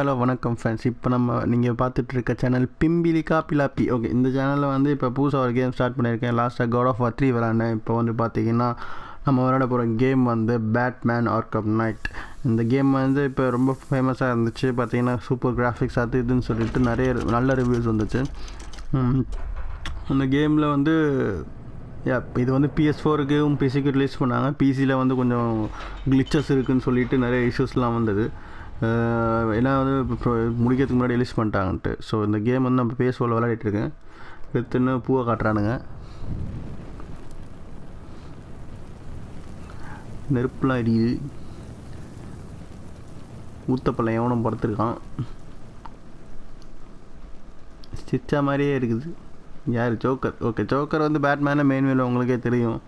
Hello வணக்கம் friends. இப்போ நம்ம நீங்கள் பார்த்துட்ருக்க சேனல் பிம்பிலி கா பிலாப்பி. ஓகே, இந்த சேனலில் வந்து இப்போ புதுசாக ஒரு கேம் ஸ்டார்ட் பண்ணியிருக்கேன். லாஸ்ட்டாக God of War 3 விளாண்டேன். இப்போ வந்து பார்த்திங்கன்னா நம்ம விளாட போகிற கேம் வந்து பேட்மேன் ஆர்கம் நைட். இந்த கேம் வந்து இப்போ ரொம்ப ஃபேமஸாக இருந்துச்சு. பார்த்திங்கன்னா சூப்பர் கிராஃபிக்ஸ் அது இதுன்னு சொல்லிட்டு நிறைய நல்ல ரிவ்யூஸ் வந்துச்சு. இந்த கேமில் வந்து இது வந்து PS4க்கும் பிசிக்கு ரிலீஸ் பண்ணாங்க. பிசியில் வந்து கொஞ்சம் கிளிச்சஸ் இருக்குதுன்னு சொல்லிட்டு நிறைய இஷ்யூஸ்லாம் வந்தது. ஏன்னா வந்து முடிக்கிறதுக்கு முன்னாடி ரிலீஸ் பண்ணிட்டாங்கன்ட்டு. ஸோ இந்த கேம் வந்து நம்ம PS4ல விளையாடிட்டுருக்கேன். எடுத்துன்னு பூவை காட்டுறானுங்க, நெருப்புலாம் எரியுது, ஊத்தப்பள்ளம் எவனும் படுத்துருக்கான், சிச்சா மாதிரியே இருக்குது. யார் ஜோக்கர்? ஓகே, ஜோக்கர் வந்து பேட்மேனை மெயின்வேல உங்களுக்கே தெரியும்.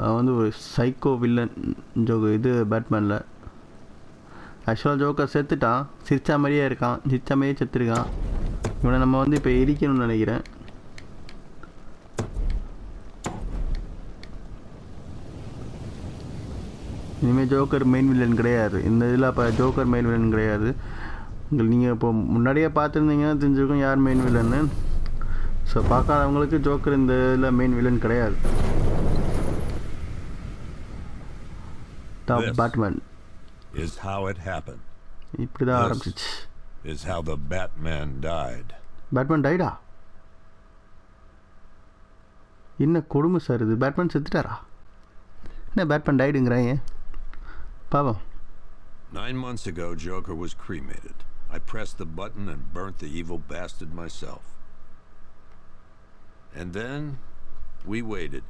அவன் வந்து ஒரு சைக்கோ வில்லன் ஜோக்கர். இது பேட்மேனில் ஆக்சுவலாக ஜோக்கர் செத்துட்டான், சிரிச்சா மாதிரியே இருக்கான், சிரிச்சா மாதிரியே செத்துருக்கான். இவனை நம்ம வந்து இப்போ எரிக்கணும்னு நினைக்கிறேன். இனிமேல் ஜோக்கர் மெயின் வில்லன் கிடையாது இந்த இதில். அப்போ ஜோக்கர் மெயின் வில்லன் கிடையாது. உங்களுக்கு நீங்கள் இப்போ முன்னாடியே பார்த்துருந்தீங்கன்னா தெரிஞ்சிருக்கும் யார் மெயின் வில்லன்னு. ஸோ பார்க்காதவங்களுக்கு ஜோக்கர் இந்த இதில் மெயின் வில்லன் கிடையாது. Top Batman is how it happened. This is how the Batman died. Batman died? என்ன கொடுமை சார் இது? பேட்மேன் செத்துட்டாரா? என்ன பேட்மேன் டைடுங்கறாங்க பாவம். 9 months ago Joker was cremated. I pressed the button and burnt the evil bastard myself. And then we waited.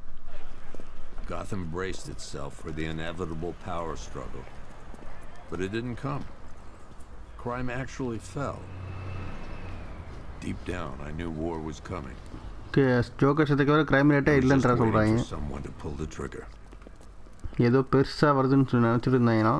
Gotham braced itself for the inevitable power struggle. But it didn't come. Crime actually fell. Deep down, I knew war was coming. Okay, Joker said that crime rate இல்லன்றா சொல்றாங்க. Someone to pull the trigger. ஏதோ பெருசா வருதுன்னு நினைச்சிட்டு இருந்தாங்க.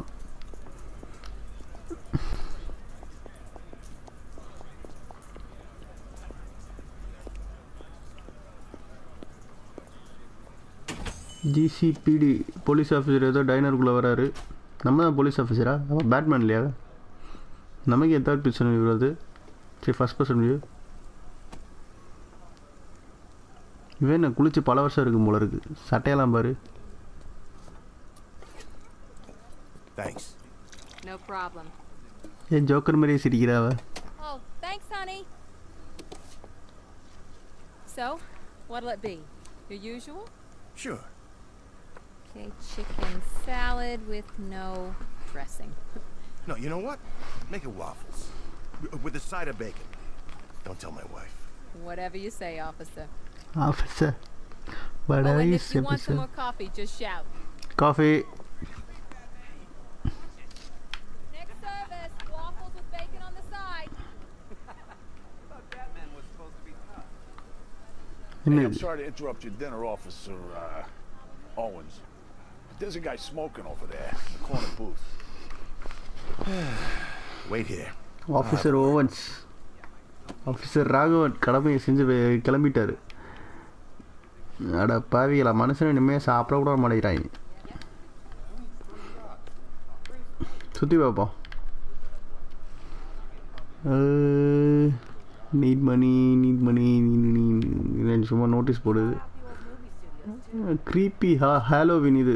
GCPD police officer ஏதோ டைனருக்குள்ள வராரு. நம்ம தான் போலீஸ் ஆஃபீஸரா? அப்போ பேட்மேன் இல்லையா? நமக்கு எதாவது பிக்சர் வியூ வருது. சரி, ஃபஸ்ட் பர்சன் வியூ. இவன் என்ன குளிச்சு பல வருஷம் இருக்கும் போல இருக்கு. சட்டையெல்லாம் பாரு. தேங்க்ஸ். No problem. ஏன் ஜோக்கர் மாதிரியே சிரிக்கிறாவ? Oh thanks honey. So what'll it be? Your usual? Sure. Okay, chicken salad with no dressing. No, you know what? Make it waffles. With a side of bacon. Don't tell my wife. Whatever you say, officer. Officer. Whatever you say, officer. If you want some more coffee, just shout. Coffee. Next service, waffles with bacon on the side. I thought Batman was supposed to be tough. Hey, I'm sorry to interrupt your dinner, Officer Owens. There's a guy smoking over there in the corner booth. Wait here. Officer Owens. Officer Raghavan கடமையை செஞ்சு கிளம்பிட்டாரு. அட பாவிகளா, மனுஷன் இனிமேல் சாப்பிட கூட மாட்டேங்கிறாங்க. சுற்றி பார்ப்போம். Need money need money need சும்மா நோட்டீஸ் போடுது. Creepy Halloween. இது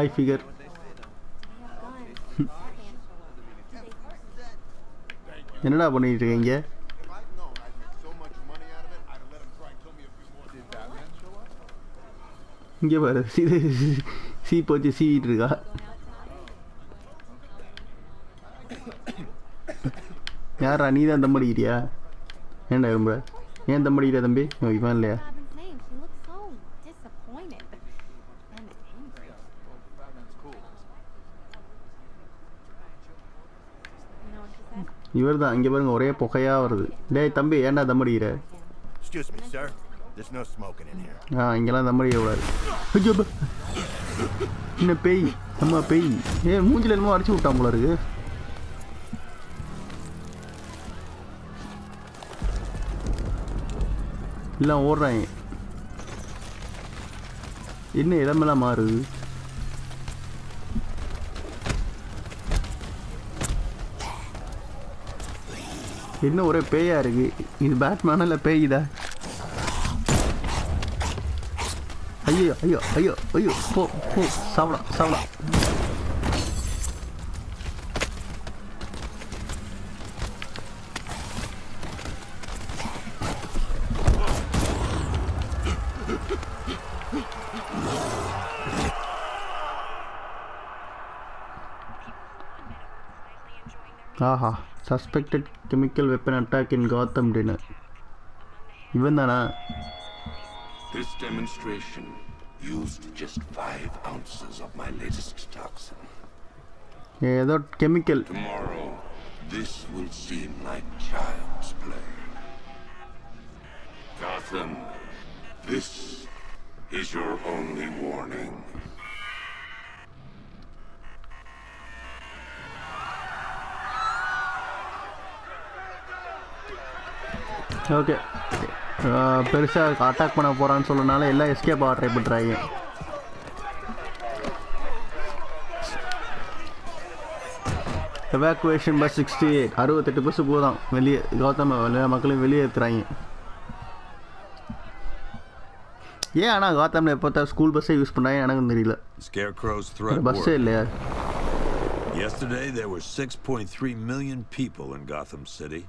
I figure. என்னடா பண்ணிட்டு இருக்கீங்க? இங்கே பாரு, சீ போச்சு, சீவிட்டு இருக்கா. யாரா நீ தான் தம்பி அடிக்கிறியா? ஏன்டா இரும்புற? ஏன் தம்பி அடிக்கிற தம்பி? இவன் இல்லையா? இவர் தான் இங்கே பாருங்க ஒரே புகையா வருது. டேய் தம்பி ஏன்டா தம்பி அடிக்கிற? Excuse me sir. There's no smoking in here. இங்கலாம் தம்பி அடிக்க கூடாது. ஐயோ என்ன பேய்? அம்மா பேய். ஏ மூஞ்சில என்னமோ அடிச்சு விட்டான் போல இருக்கு. எல்லாம் ஓடுறாங்க. என்ன இடமெல்லாம் மாறுது? என்ன ஒரே பேயா இருக்கு? இது பேட்மேனா இல்லை பேய்தா? ஐயோ ஐயோ ஐயோ ஐயோ போ போ சாவடா சாவடா. ஆஹா suspected chemical weapon attack in Gotham dinner இவன் தானா? This demonstration used just 5 ounces of my latest toxin. ஏதோ chemical. Tomorrow this will seem like child's play. Gotham, this is your only warning. Okay பெருசாக attack பண்ண போகிறான்னு சொல்லனால எல்லாம் escape ஆக try பண்ணுறாங்க. எவாக்குவேஷன் பஸ் 68 68 பஸ்ஸு போதான் வெளியே கௌதம் மக்களையும் வெளியேற்றுறாங்க. ஏன் ஆனால் கௌதமில் எப்போ தான் ஸ்கூல் பஸ்ஸே யூஸ் பண்ணுறாங்க எனக்கும் தெரியல. பஸ்ஸே இல்லையா? Yesterday there were 6.3 million people in Gotham City.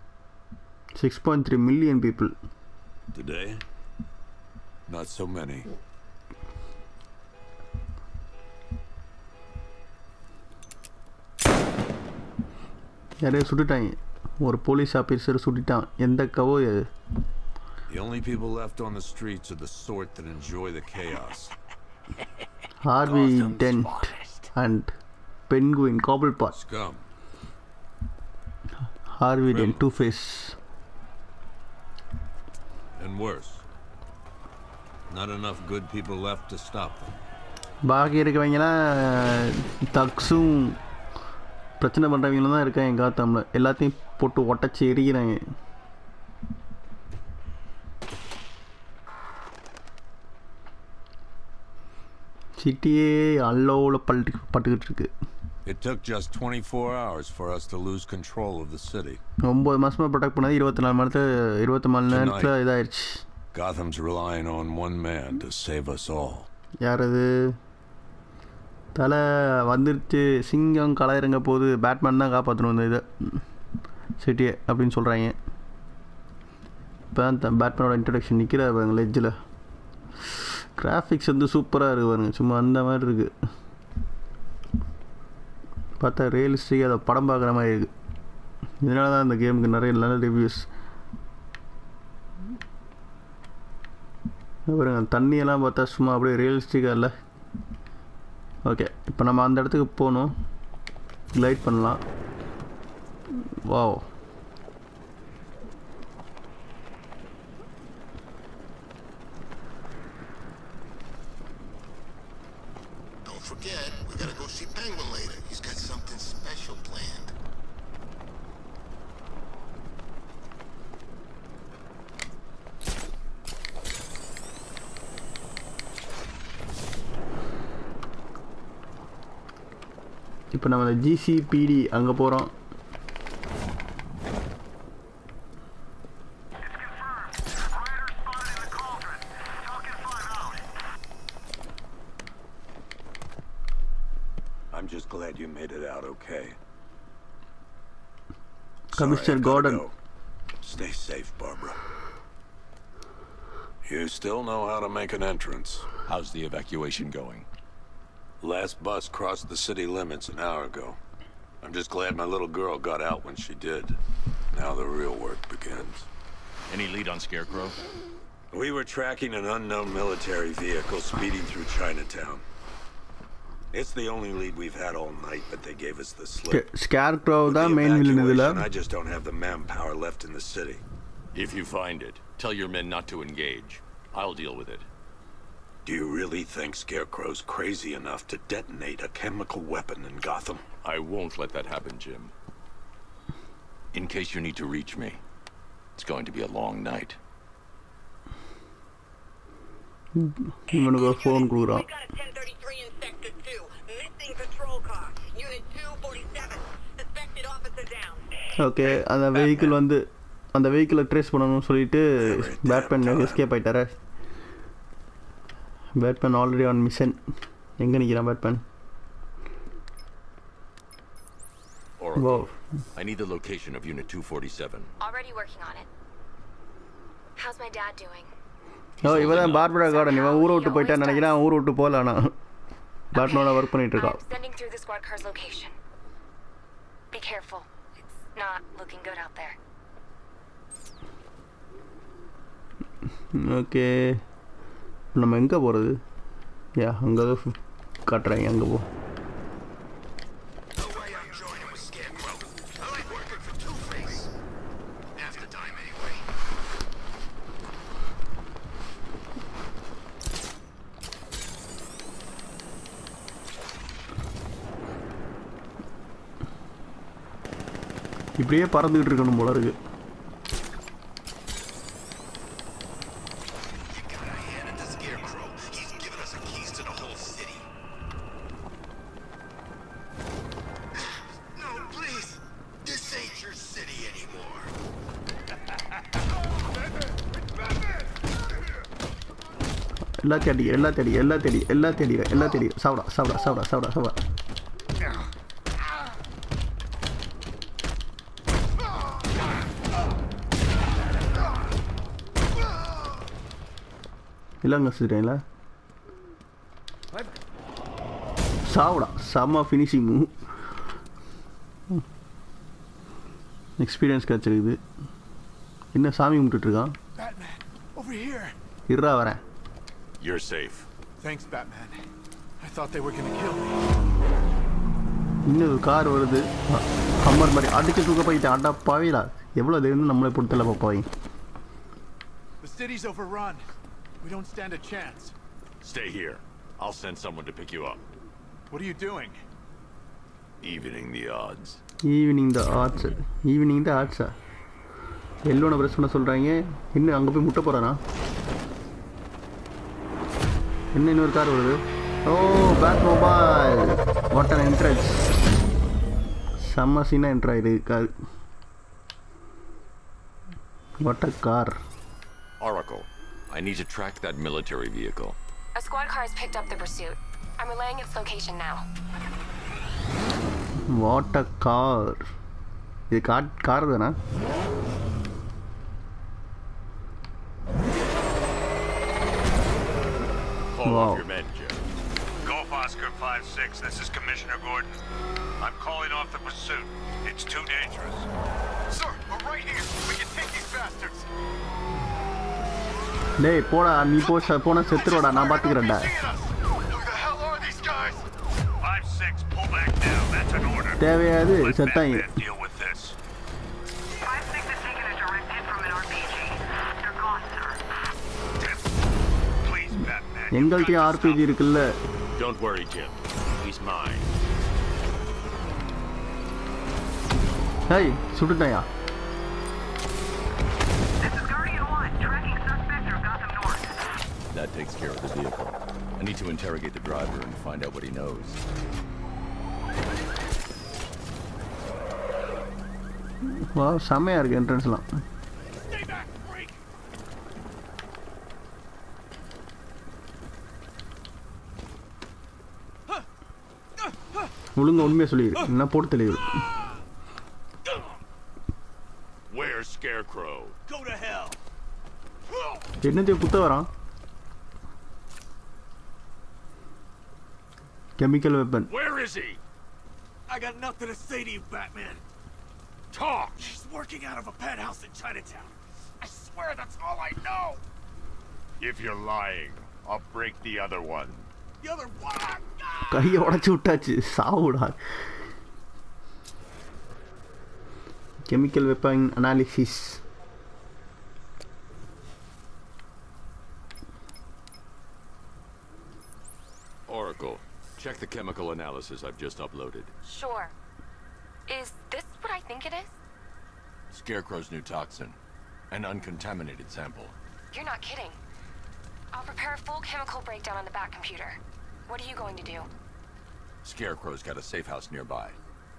6.3 million people. Today, not so many. யாரையும் சுட்டுட்டாங்க. ஒரு போலீஸ் ஆபீசர் சுட்டுட்டான். எந்த கவோ இது? The only people left on the streets are the sort that enjoy the chaos. Harvey Dent and Penguin Cobblepot. Scum. Harvey Dent, Two-Face. And worse, not enough good people left to stop them. பாக்கி இருக்கவங்களா தக்ஸும் பிரச்சனை பண்றவங்களும் தான் இருக்காங்க. காத்தாம்ல எல்லாத்தையும் போட்டு ஒட்டச்சி எரிக்கிறாங்க. சிட்டியே அல்லோல பட்டுக்கிட்டு இருக்கு. It took just 24 hours for us to lose control of the city. 9 மாசமா protect பண்ணது 24 மணி நேரத்துல இதாயிருச்சு. Gotham's relying on one man to save us all. யார் அது? தல வந்திருச்சு சிங்கம் களையறங்க போது பேட்மேன் தான் காப்பாத்தணும் இந்த இத சிட்டி அப்படினு சொல்றாங்க. இப்பதான் பேட்மேனோட இன்ட்ரோடக்ஷன் நிக்கிறாரு பாருங்க லெட்ஜ்ல. கிராபிக்ஸ் வந்து சூப்பரா இருக்கு பாருங்க. சும்மா அந்த மாதிரி இருக்கு. பார்த்தா ரியலிஸ்டிக்காக அதை படம் பார்க்குற மாதிரி இருக்குது. இதனால தான் இந்த கேமுக்கு நிறைய நல்ல ரிவ்யூஸ். அப்புறம் தண்ணியெல்லாம் பார்த்தா சும்மா அப்படியே ரியலிஸ்டிக்காக இல்லை. ஓகே இப்போ நம்ம அந்த இடத்துக்கு போகணும். கிளைட் பண்ணலாம். வாவ் இப்போ நம்ம GCPD அங்க போறோம். I'm just glad you made it out okay. Commissioner Gordon. Stay safe, Barbara. You still know how to make an entrance. How's the evacuation going? Last bus crossed the city limits an hour ago. I'm just glad my little girl got out when she did. Now the real work begins. Any lead on Scarecrow? We were tracking an unknown military vehicle speeding through Chinatown. It's the only lead we've had all night, but they gave us the slip. Scarecrow, the main villain. I just don't have the manpower left in the city. If you find it, tell your men not to engage. I'll deal with it. Do you really think Scarecrow's crazy enough to detonate a chemical weapon in Gotham? I won't let that happen, Jim. In case you need to reach me, it's going to be a long night. I'm gonna go phone group up. Okay, and the vehicle on the trace பண்ணனும் சொல்லிட்டு Batman escape ஆயிட்டாரே. Batman already on mission. எங்க நிக்கிறான் Batman? Oracle. I need the location of unit 247. Already working on it. How's my dad doing? No, even a Barbara Gordon, even ஊரு விட்டு போயிட்டான்னு நினைக்கிறேன். ஊரு விட்டு போலானா. பேட்மேனோட வர்க் பண்ணிட்டு இருக்கா. Sending through the squad car's location. Be careful. It's not looking good out there. Okay. நம்ம எங்க போறது? யா, அங்க தான் காட்றேன் அங்க போ. இப்படியே பறந்துட்டு இருக்கணும் போல இருக்கு. எல்லா தேடி சாவடா இல்லங்க சுடுறீங்களா சாவடா செம்ம ஃபினிஷிங் மூவ் எக்ஸ்பீரியன்ஸ் கிடைச்சிருக்குது என்ன சாமி கும்பிட்டுட்டு இருக்கான் இருடா வரேன். You're safe. Thanks, Batman. I thought they were gonna kill me. No car வருது. அம்மர் மாதிரி அடிச்சு தூக்க போயிட்டான். அட பாவிடா. எவ்வளவு தைரியம் நம்மளை பொறுத்தல பாவி. The city's overrun. We don't stand a chance. Stay here. I'll send someone to pick you up. What are you doing? Evening the odds. Evening the odds. எல்லோன பிரஸ் பண்ண சொல்றாங்க. இன்னும் அங்க போய் முட்ட போறானா? இன்னொரு கார் வருது. Oh Batmobile. What an entrance. செம்ம சீனா என்டர் ஆயிருக்கு. What a car. Oracle, I need to track that military vehicle. A squad car has picked up the pursuit. I'm relaying its location now. What a car. இது car தானா? Wow. Your men, Jim. Golf Oscar 5-6, this is Commissioner Gordon. I'm calling off the pursuit. It's too dangerous. Sir, we're right here. We can take these bastards. Hey, poda, nee pona sethuroda na paathukrenda. Who the hell are these guys? 5-6, pull back now. That's an order. தேவையாது செத்தா deal with this. 5-6 is taking a direct hit from an RPG. They're gone, sir. Please, Batman. எங்கள்கிட்ட RPG இருக்குல்ல. Don't worry, Jim. He's mine. Hey, சுடுடயா. This is Guardian 1, tracking suspect through Gotham North. That takes care of the vehicle. I need to interrogate the driver and find out what he knows. Wow, சமையா இருக்கு என்ட்ரன்ஸ்லாம். முழுங்க உண்மையா சொல்லிரு என்ன போடு தெளிவு Where Scarecrow go to hell என்னது குத்த வரான் chemical weapon Where is he I got nothing to say to you Batman Talk She's working breaking out of a pet house in Chinatown. I swear that's all I know! If you're lying, I'll break the other one. The other one? God! Chemical weapon analysis. Oracle, check the chemical analysis I've just uploaded. Sure. Is this what I think it is? Scarecrow's new toxin. An uncontaminated sample. You're not kidding. I'll prepare a full chemical breakdown on the back computer. What are you going to do? Scarecrow's got a safe house nearby.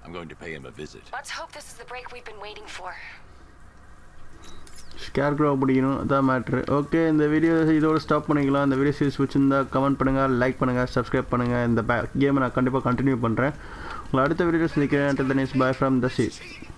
I'm going to pay him a visit. Let's hope this is the break we've been waiting for. Scarecrow, but you know the matter. Okay, in the video, you don't stop panning. In the video, you switch in the comment, like, subscribe, and the game, and I continue. Until the next, bye from the seat.